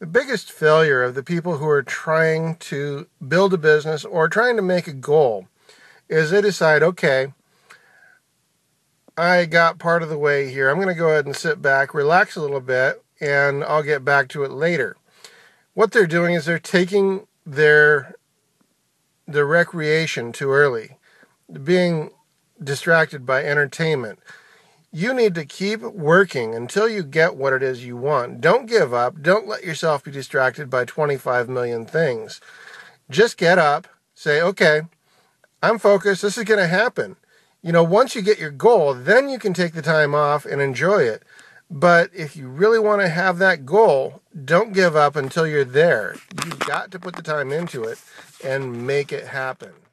The biggest failure of the people who are trying to build a business or trying to make a goal is they decide, okay, I got part of the way here. I'm going to go ahead and sit back, relax a little bit, and I'll get back to it later. What they're doing is they're taking their recreation too early, being distracted by entertainment. You need to keep working until you get what it is you want. Don't give up. Don't let yourself be distracted by 25 million things. Just get up, say, okay, I'm focused. This is going to happen. You know, once you get your goal, then you can take the time off and enjoy it. But if you really want to have that goal, don't give up until you're there. You've got to put the time into it and make it happen.